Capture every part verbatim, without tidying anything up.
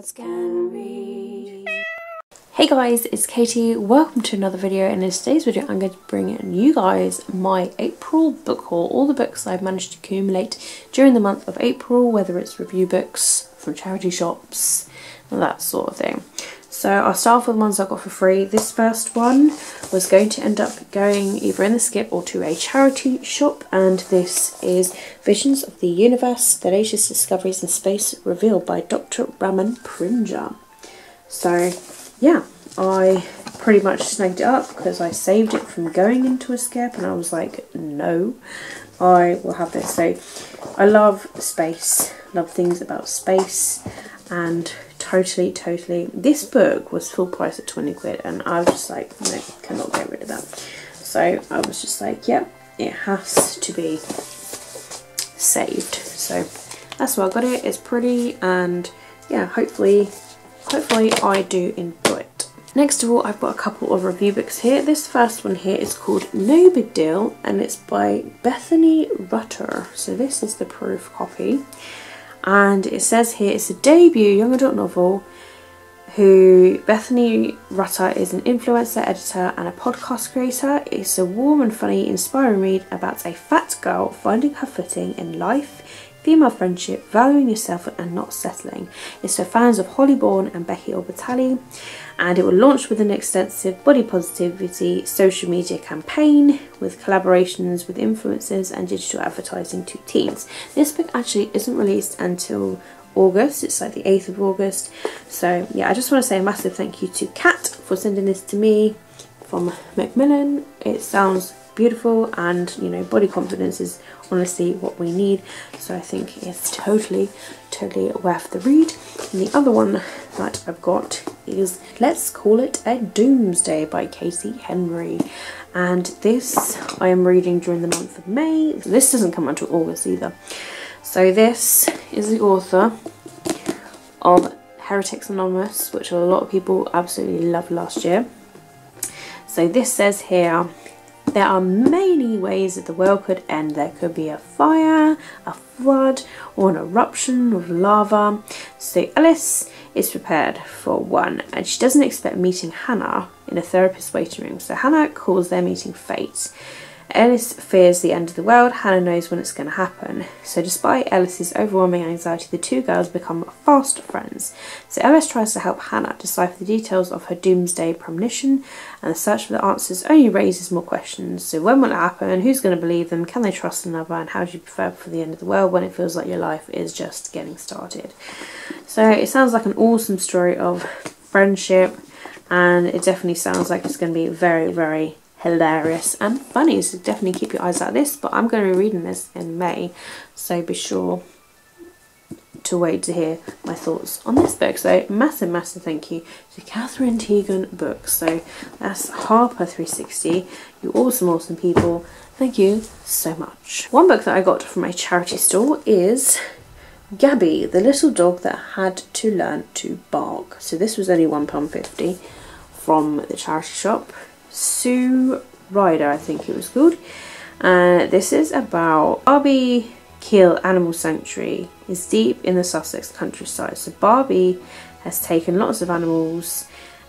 words can read. Hey guys, it's Katie. Welcome to another video, and in today's video I'm going to bring you guys my April book haul. All the books I've managed to accumulate during the month of April, whether it's review books from charity shops, that sort of thing. So I'll start off with ones I got for free. This first one was going to end up going either in the skip or to a charity shop, and this is Visions of the Universe, Fallacious Discoveries in Space, revealed by Doctor Raman Prinja. So yeah, I pretty much snagged it up because I saved it from going into a skip, and I was like, no, I will have this. So I love space, love things about space, and totally totally this book was full price at twenty quid, and I was just like, no, cannot get rid of that. So I was just like, yep, yeah, it has to be saved. So that's why I got it. It's pretty, and yeah, hopefully hopefully I do enjoy it. Next of all, I've got a couple of review books here. This first one here is called No Big Deal, and it's by Bethany Rutter. So this is the proof copy, and it says here it's a debut young adult novel. Who Bethany Rutter is an influencer, editor and a podcast creator. It's a warm and funny, inspiring read about a fat girl finding her footing in life, female friendship, valuing yourself and not settling. It's for fans of Holly Bourne and Becky Albertalli, and it will launch with an extensive body positivity social media campaign with collaborations with influencers and digital advertising to teens. This book actually isn't released until August. It's like the eighth of August. So yeah, I just want to say a massive thank you to Kat for sending this to me from Macmillan. It sounds beautiful, and you know, body confidence is honestly what we need, so I think it's totally totally worth the read. And the other one that I've got is Let's Call It a Doomsday by Casey Henry, and this I am reading during the month of May. This doesn't come until August either. So this is the author of Heretics Anonymous, which a lot of people absolutely loved last year. So this says here, there are many ways that the world could end. There could be a fire, a flood, or an eruption of lava. So Alice is prepared for one, and she doesn't expect meeting Hannah in a therapist's waiting room. So Hannah calls their meeting fate. Alice fears the end of the world. Hannah knows when it's going to happen. So despite Alice's overwhelming anxiety, the two girls become fast friends. So Alice tries to help Hannah decipher the details of her doomsday premonition, and the search for the answers only raises more questions. So when will it happen? Who's going to believe them? Can they trust another? And how do you prepare for the end of the world when it feels like your life is just getting started? So it sounds like an awesome story of friendship, and it definitely sounds like it's going to be very, very hilarious and funny, so definitely keep your eyes out of this. But I'm going to be reading this in May, so be sure to wait to hear my thoughts on this book. So massive massive thank you to Catherine Teagan Books. So that's Harper three sixty. You awesome awesome people, thank you so much. One book that I got from a charity store is Gabby, the little dog that had to learn to bark. So this was only one pound fifty from the charity shop, Sue Ryder I think it was called. Uh, this is about Barbie Kiel Animal Sanctuary. It's deep in the Sussex countryside. So Barbie has taken lots of animals,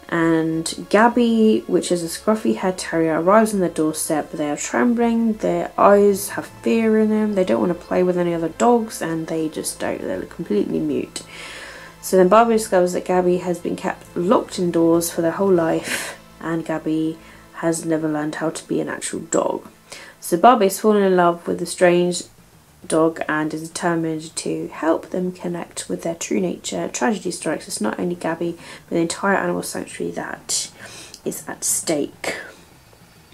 and Gabby, which is a scruffy haired terrier, arrives on their doorstep, but they are trembling, their eyes have fear in them, they don't want to play with any other dogs, and they just don't, they're completely mute. So then Barbie discovers that Gabby has been kept locked indoors for their whole life, and Gabby has never learned how to be an actual dog. So Barbie has fallen in love with the strange dog and is determined to help them connect with their true nature. Tragedy strikes. It's not only Gabby, but the entire animal sanctuary that is at stake.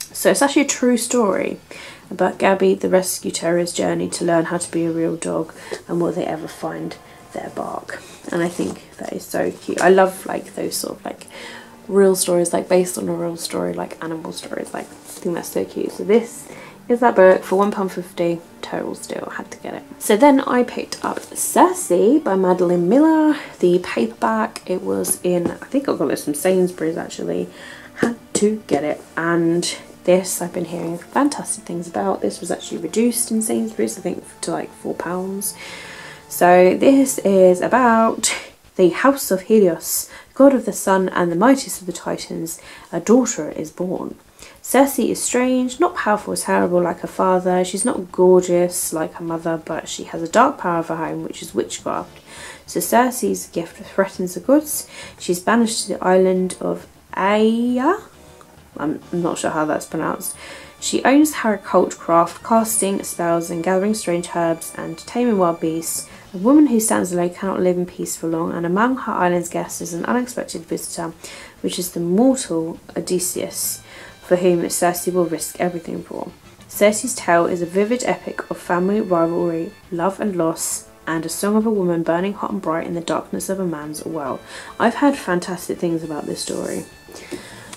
So it's actually a true story about Gabby, the rescue terrier's journey to learn how to be a real dog, and will they ever find their bark. And I think that is so cute. I love like those sort of like real stories, like based on a real story, like animal stories, like I think that's so cute. So this is that book for one pound fifty total still, had to get it. So then I picked up Circe by Madeline Miller, the paperback. It was in, I think I got this from Sainsbury's actually, had to get it. And this I've been hearing fantastic things about. This was actually reduced in Sainsbury's I think to like four pounds. So this is about the house of Helios, god of the sun and the mightiest of the Titans, a daughter is born. Circe is strange, not powerful or terrible like her father. She's not gorgeous like her mother, but she has a dark power of her own, which is witchcraft. So Circe's gift threatens the gods. She's banished to the island of Aeaea. I'm not sure how that's pronounced. She owns her occult craft, casting spells and gathering strange herbs and taming wild beasts. A woman who stands alone cannot live in peace for long, and among her island's guests is an unexpected visitor, which is the mortal Odysseus, for whom Circe will risk everything for. Circe's tale is a vivid epic of family, rivalry, love and loss, and a song of a woman burning hot and bright in the darkness of a man's well. I've heard fantastic things about this story.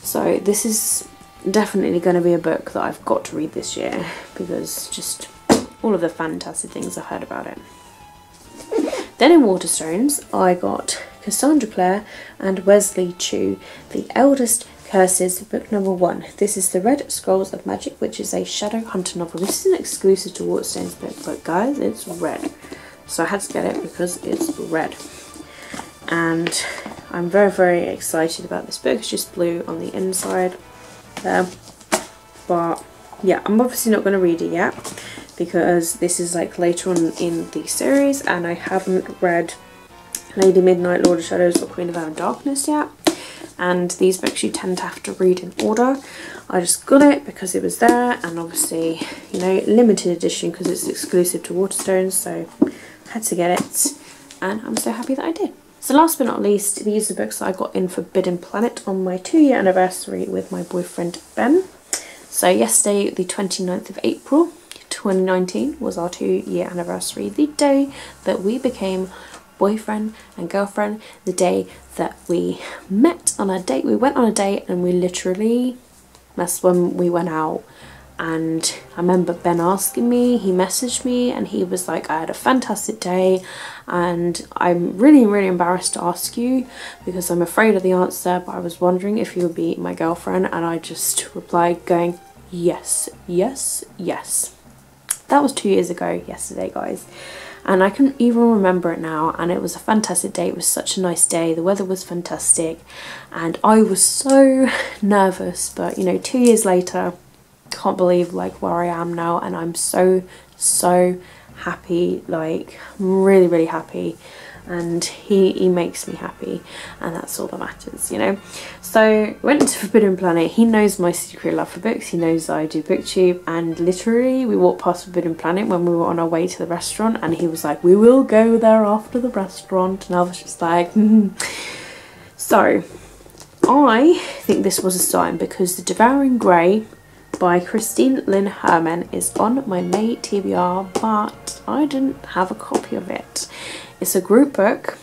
So this is definitely going to be a book that I've got to read this year, because just all of the fantastic things I heard about it. Then in Waterstones I got Cassandra Clare and Wesley Chu, The Eldest Curses, book number one. This is The Red Scrolls of Magic, which is a Shadowhunter novel. This is an exclusive to Waterstones book, but guys, it's red. So I had to get it because it's red. And I'm very, very excited about this book. It's just blue on the inside there. But yeah, I'm obviously not going to read it yet, because this is like later on in the series, and I haven't read Lady Midnight, Lord of Shadows or Queen of Air and Darkness yet. And these books you tend to have to read in order. I just got it because it was there, and obviously, you know, limited edition because it's exclusive to Waterstones, so I had to get it, and I'm so happy that I did. So last but not least, these are books that I got in Forbidden Planet on my two year anniversary with my boyfriend Ben. So yesterday, the twenty-ninth of April twenty nineteen, was our two year anniversary, the day that we became boyfriend and girlfriend, the day that we met on a date. We went on a date and we literally, that's when we went out, and I remember Ben asking me, he messaged me and he was like, I had a fantastic day and I'm really, really embarrassed to ask you because I'm afraid of the answer, but I was wondering if you would be my girlfriend. And I just replied going, yes, yes, yes. That was two years ago yesterday, guys. And I can even remember it now, and it was a fantastic day. It was such a nice day, the weather was fantastic, and I was so nervous, but you know, two years later, can't believe like where I am now, and I'm so, so happy, like I'm really, really happy, and he, he makes me happy, and that's all that matters, you know. So went to Forbidden Planet. He knows my secret love for books, he knows I do BookTube, and literally we walked past Forbidden Planet when we were on our way to the restaurant, and he was like, we will go there after the restaurant, and I was just like, mm. So I think this was a sign, because The Devouring Grey by Christine Lynn Herman is on my May T B R, but I didn't have a copy of it. It's a group book.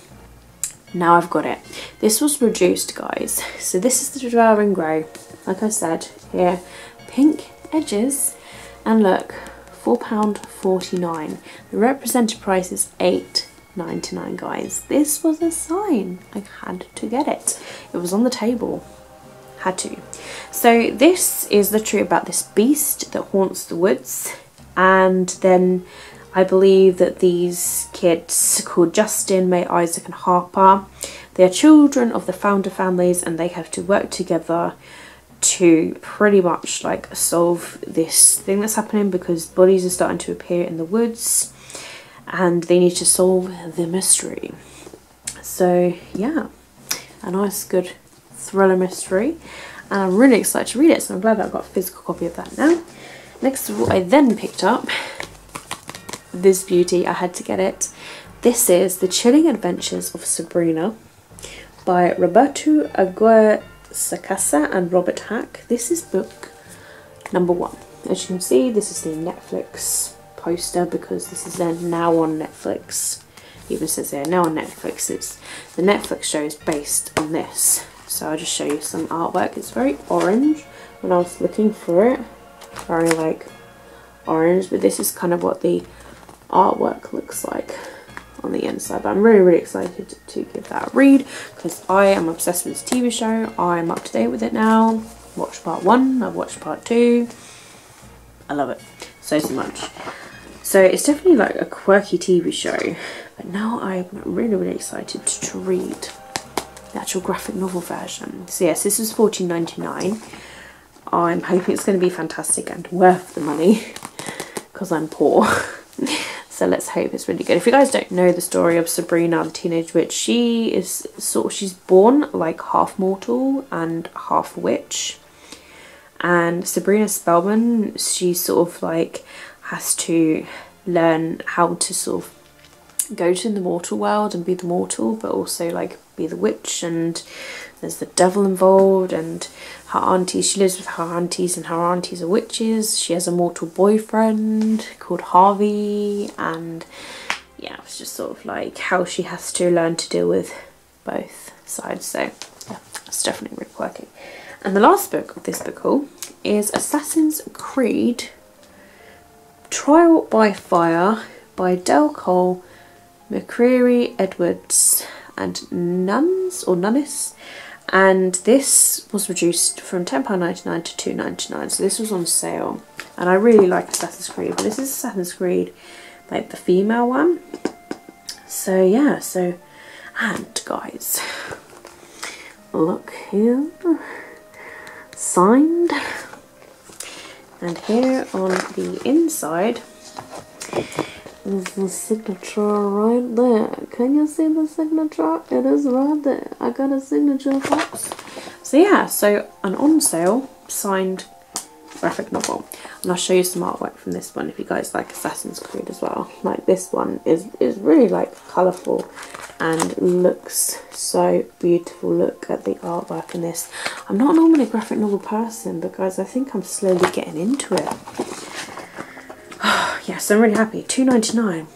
Now I've got it. This was reduced, guys. So this is The Devouring Grey. Like I said, here, pink edges, and look, four pounds forty-nine. The represented price is eight ninety-nine, guys. This was a sign. I had to get it. It was on the table. Had to. So this is literally about this beast that haunts the woods, and then I believe that these kids called Justin, May, Isaac and Harper, they are children of the founder families, and they have to work together to pretty much like solve this thing that's happening, because bodies are starting to appear in the woods and they need to solve the mystery. So yeah, a nice good thriller mystery, and I'm really excited to read it, so I'm glad that I've got a physical copy of that now. Next of all, I then picked up this beauty. I had to get it. This is The Chilling Adventures of Sabrina by Roberto Aguirre-Sacasa and Robert Hack. This is book number one. As you can see, this is the Netflix poster, because this is now on Netflix. It even says there, now on Netflix. It's, the Netflix show is based on this. So I'll just show you some artwork. It's very orange. When I was looking for it, very like orange, but this is kind of what the artwork looks like on the inside. But I'm really, really excited to give that a read, because I am obsessed with this T V show. I'm up to date with it now. Watched part one, I've watched part two. I love it so, so much. So it's definitely like a quirky T V show, but now I'm really, really excited to read the actual graphic novel version. So yes, this is fourteen ninety-nine. I'm hoping it's going to be fantastic and worth the money, because I'm poor. So let's hope it's really good. If you guys don't know the story of Sabrina, the teenage witch, she is sort of, she's born like half mortal and half witch. And Sabrina Spellman, she sort of like has to learn how to sort of go to the mortal world and be the mortal, but also like be the witch, and there's the devil involved, and her aunties, she lives with her aunties, and her aunties are witches. She has a mortal boyfriend called Harvey, and yeah, it's just sort of like how she has to learn to deal with both sides. So yeah, it's definitely really quirky. And the last book of this book haul is Assassin's Creed Trial by Fire by Del Cole, McCreary Edwards and Nuns or Nunnis, and this was reduced from ten pounds ninety-nine to two pounds ninety-nine, so this was on sale. And I really like Assassin's Creed, but this is Assassin's Creed like the female one. So yeah, so and guys, look here, signed, and here on the inside is the signature right there. Can you see the signature? It is right there. I got a signature box. So yeah, so an on sale signed graphic novel, and I'll show you some artwork from this one if you guys like Assassin's Creed as well. Like this one is is really like colourful and looks so beautiful. Look at the artwork in this. I'm not normally a graphic novel person, but guys, I think I'm slowly getting into it. Yes, I'm really happy. two pounds ninety-nine.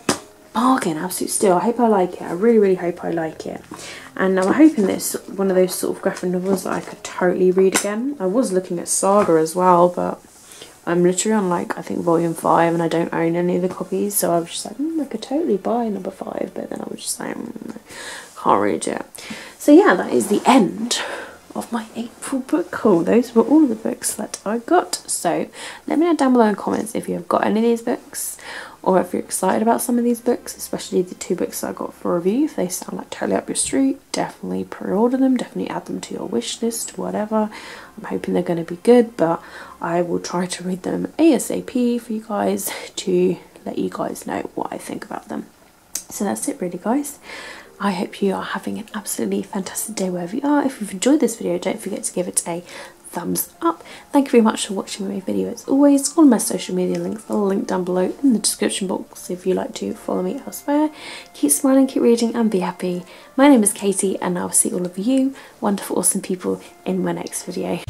Bargain, absolute steal. I hope I like it. I really, really hope I like it. And I'm hoping this one of those sort of graphic novels that I could totally read again. I was looking at Saga as well, but I'm literally on like, I think volume five, and I don't own any of the copies, so I was just like, mm, I could totally buy number five, but then I was just like, mm, can't read it. So yeah, that is the end of my April book haul. Those were all the books that I got. So let me know down below in comments if you have got any of these books, or if you're excited about some of these books, especially the two books that I got for review. If they sound like totally up your street, definitely pre-order them, definitely add them to your wish list, whatever. I'm hoping they're going to be good, but I will try to read them ASAP for you guys to let you guys know what I think about them. So that's it really, guys. I hope you are having an absolutely fantastic day wherever you are. If you've enjoyed this video, don't forget to give it a thumbs up. Thank you very much for watching my video as always. All my social media links are linked down below in the description box if you like to follow me elsewhere. Keep smiling, keep reading, and be happy. My name is Katie, and I'll see all of you wonderful, awesome people in my next video.